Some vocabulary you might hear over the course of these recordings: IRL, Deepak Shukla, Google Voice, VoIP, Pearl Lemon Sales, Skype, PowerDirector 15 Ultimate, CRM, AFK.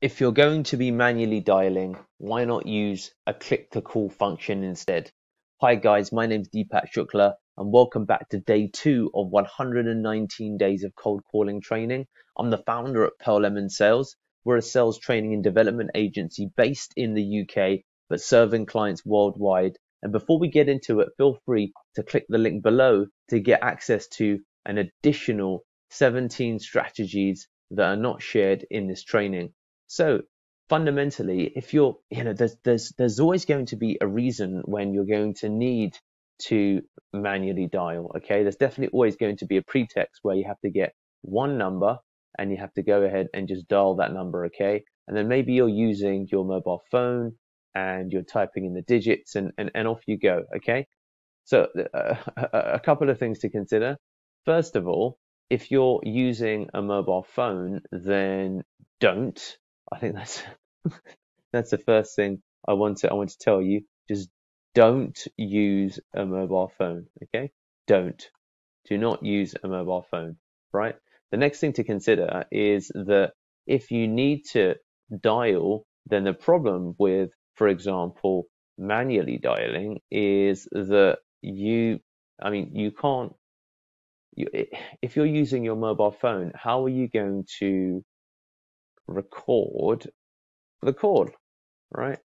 If you're going to be manually dialing, why not use a click to call function instead? Hi guys, my name is Deepak Shukla and welcome back to day 2 of 119 days of cold calling training. I'm the founder at Pearl Lemon Sales. We're a sales training and development agency based in the UK but serving clients worldwide. And before we get into it, feel free to click the link below to get access to an additional 17 strategies that are not shared in this training. So fundamentally, if you're, there's always going to be a reason when you're going to need to manually dial. Okay, there's definitely always going to be a pretext where you have to get one number and you have to go ahead and just dial that number. Okay, and then maybe you're using your mobile phone and you're typing in the digits and off you go. Okay, so a couple of things to consider. First of all, if you're using a mobile phone, then don't. I think that's that's the first thing I want to tell you. Just don't use a mobile phone. Okay, do not use a mobile phone. Right. The next thing to consider is that if you need to dial, then the problem with, for example, manually dialing is that you can't, if you're using your mobile phone, how are you going to record the call, right?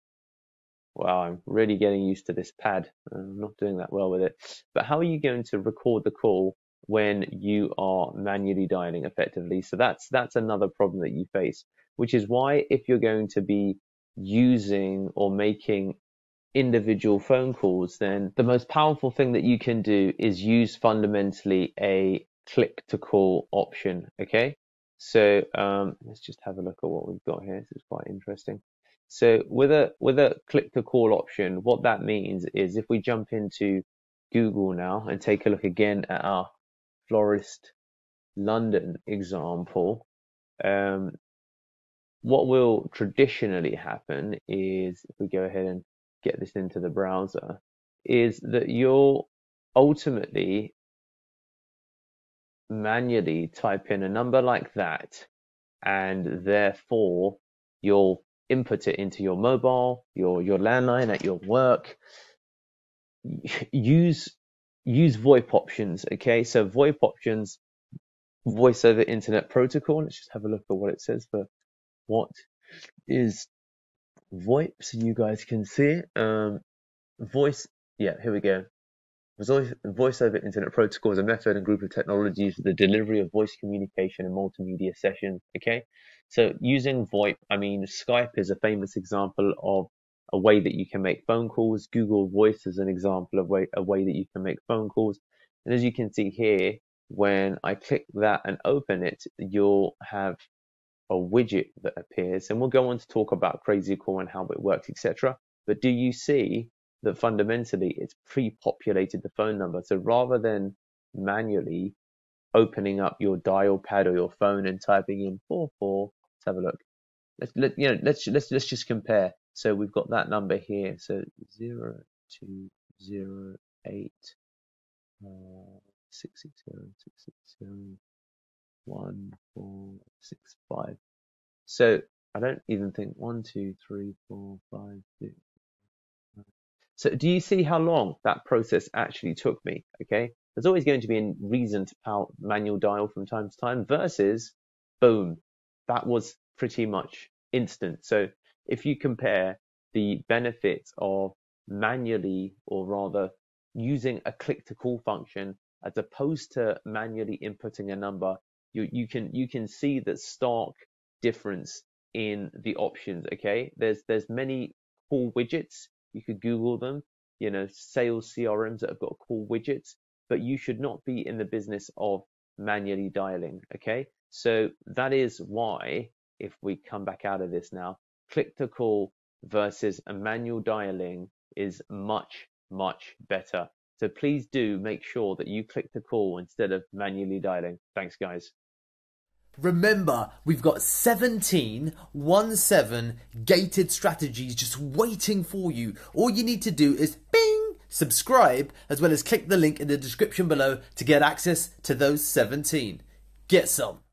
Wow, I'm really getting used to this pad. I'm not doing that well with it. But how are you going to record the call when you are manually dialing effectively? So that's another problem that you face, which is why if you're going to be using or making individual phone calls, then the most powerful thing that you can do is use fundamentally a click to call option. Okay, so let's just have a look at what we've got here. This is quite interesting. So with a click to call option, what that means is if we jump into Google now and take a look again at our Florist London example, what will traditionally happen is, if we go ahead and get this into the browser, is that you'll ultimately manually type in a number like that, and therefore you'll input it into your mobile, your landline at your work. Use VoIP options. Okay, so VoIP options, voice over internet protocol. Let's just have a look at what it says for what is VoIP, so you guys can see voice. Yeah, here we go. Voice over internet protocol is a method and group of technologies for the delivery of voice communication and multimedia sessions. Okay, so using VoIP, I mean, Skype is a famous example of a way that you can make phone calls. Google Voice is an example of a way that you can make phone calls. And as you can see here, when I click that and open it, you'll have a widget that appears, and we'll go on to talk about Crazy Call and how it works, etc. But do you see that fundamentally it's pre-populated the phone number? So rather than manually opening up your dial pad or your phone and typing in 44, let's have a look. Let's just compare. So we've got that number here. So 0208 660 660 1465. So I don't even think 1 2 3 4 5 6 7. So do you see how long that process actually took me? Okay, there's always going to be a reason to manual dial from time to time versus boom, that was pretty much instant. So if you compare the benefits of manually, or rather using a click to call function as opposed to manually inputting a number, you can see the stark difference in the options. Okay, there's many call widgets. You could Google them, sales CRMs that have got call widgets, but you should not be in the business of manually dialing. Okay, so that is why, if we come back out of this now, click to call versus a manual dialing is much better. So please do make sure that you click to call instead of manually dialing. Thanks guys. Remember, we've got 17 gated strategies just waiting for you. All you need to do is bing, subscribe, as well as click the link in the description below to get access to those 17. Get some.